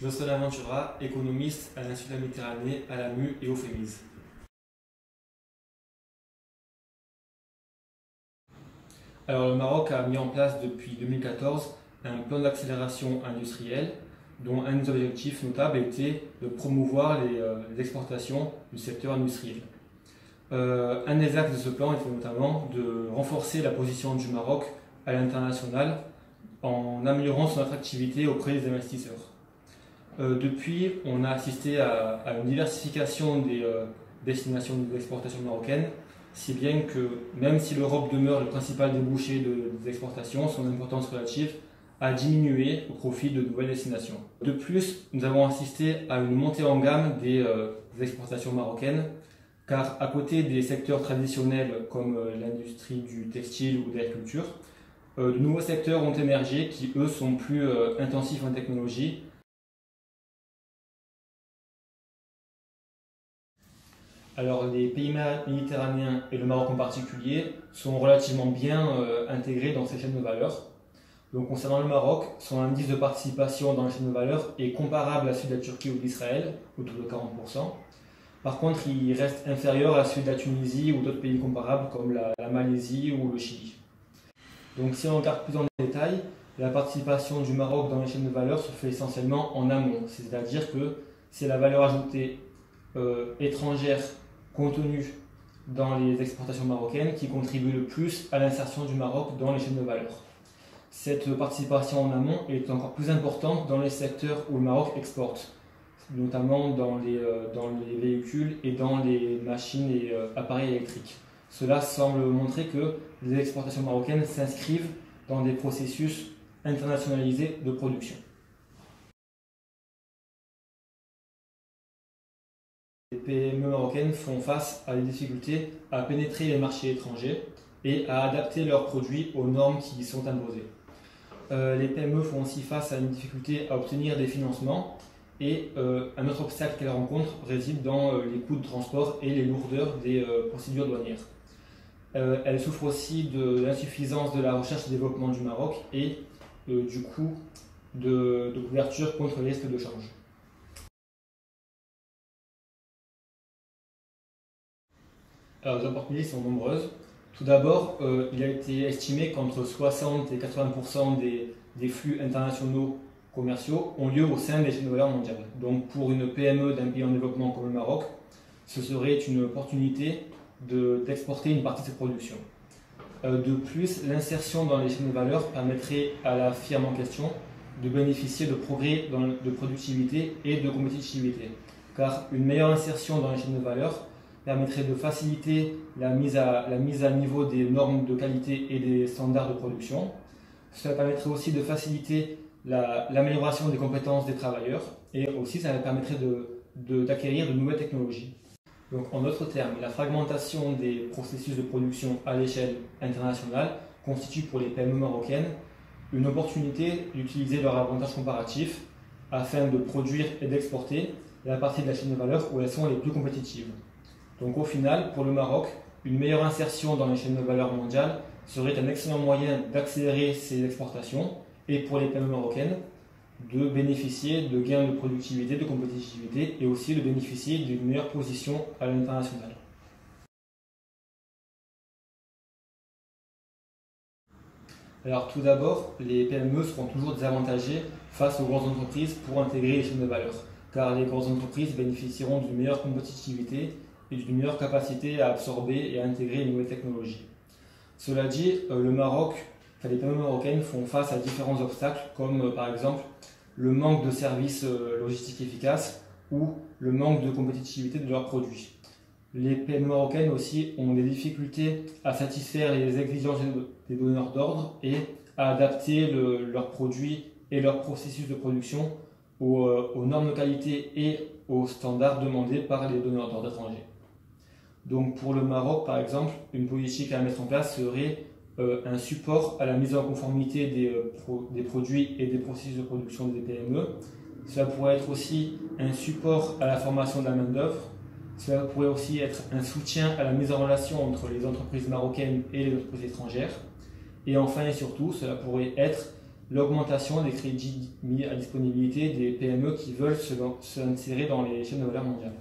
Jocelyn Ventura, économiste à l'Institut de la Méditerranée, à la MU et au Femise. Alors, le Maroc a mis en place depuis 2014 un plan d'accélération industrielle dont un des objectifs notables était de promouvoir les exportations du secteur industriel. Un des axes de ce plan était notamment de renforcer la position du Maroc à l'international en améliorant son attractivité auprès des investisseurs. Depuis, on a assisté à une diversification des destinations d'exportation marocaine, si bien que même si l'Europe demeure le principal débouché des exportations, son importance relative a diminué au profit de nouvelles destinations. De plus, nous avons assisté à une montée en gamme des exportations marocaines, car à côté des secteurs traditionnels comme l'industrie du textile ou de l'agriculture, de nouveaux secteurs ont émergé qui, eux, sont plus intensifs en technologie. Alors, les pays méditerranéens et le Maroc en particulier sont relativement bien intégrés dans ces chaînes de valeur. Donc, concernant le Maroc, son indice de participation dans les chaînes de valeur est comparable à celui de la Turquie ou d'Israël, autour de 40%. Par contre, il reste inférieur à celui de la Tunisie ou d'autres pays comparables comme la Malaisie ou le Chili. Donc, si on regarde plus en détail, la participation du Maroc dans les chaînes de valeur se fait essentiellement en amont, c'est-à-dire que c'est la valeur ajoutée étrangère contenue dans les exportations marocaines qui contribue le plus à l'insertion du Maroc dans les chaînes de valeur. Cette participation en amont est encore plus importante dans les secteurs où le Maroc exporte, notamment dans les véhicules et dans les machines et appareils électriques. Cela semble montrer que les exportations marocaines s'inscrivent dans des processus internationalisés de production. Les PME marocaines font face à des difficultés à pénétrer les marchés étrangers et à adapter leurs produits aux normes qui y sont imposées. Les PME font aussi face à une difficulté à obtenir des financements et un autre obstacle qu'elles rencontrent réside dans les coûts de transport et les lourdeurs des procédures douanières. Elle souffre aussi de l'insuffisance de la recherche et développement du Maroc et du coût de couverture contre les risques de change. Alors, les opportunités sont nombreuses. Tout d'abord, il a été estimé qu'entre 60 et 80% des flux internationaux commerciaux ont lieu au sein des chaînes de valeur mondiales. Donc, pour une PME d'un pays en développement comme le Maroc, ce serait une opportunité d'exporter une partie de ses productions. De plus, l'insertion dans les chaînes de valeur permettrait à la firme en question de bénéficier de progrès de productivité et de compétitivité, car une meilleure insertion dans les chaînes de valeur permettrait de faciliter la mise à niveau des normes de qualité et des standards de production. Cela permettrait aussi de faciliter l'amélioration des compétences des travailleurs et aussi ça permettrait d'acquérir de nouvelles technologies. Donc, en d'autres termes, la fragmentation des processus de production à l'échelle internationale constitue pour les PME marocaines une opportunité d'utiliser leur avantage comparatif afin de produire et d'exporter la partie de la chaîne de valeur où elles sont les plus compétitives. Donc, au final, pour le Maroc, une meilleure insertion dans les chaînes de valeur mondiales serait un excellent moyen d'accélérer ses exportations et pour les PME marocaines de bénéficier de gains de productivité, de compétitivité et aussi de bénéficier d'une meilleure position à l'international. Alors, tout d'abord, les PME seront toujours désavantagées face aux grosses entreprises pour intégrer les chaînes de valeur, car les grosses entreprises bénéficieront d'une meilleure compétitivité et d'une meilleure capacité à absorber et à intégrer les nouvelles technologies. Cela dit, les PME marocaines font face à différents obstacles comme par exemple le manque de services logistiques efficaces ou le manque de compétitivité de leurs produits. Les PME marocaines aussi ont des difficultés à satisfaire les exigences des donneurs d'ordre et à adapter leurs produits et leurs processus de production aux normes de qualité et aux standards demandés par les donneurs d'ordre étrangers. Donc, pour le Maroc par exemple, une politique à mettre en place serait un support à la mise en conformité des produits et des processus de production des PME. Cela pourrait être aussi un support à la formation de la main-d'œuvre. Cela pourrait aussi être un soutien à la mise en relation entre les entreprises marocaines et les entreprises étrangères. Et enfin et surtout, cela pourrait être l'augmentation des crédits mis à disponibilité des PME qui veulent s'insérer dans les chaînes de valeur mondiales.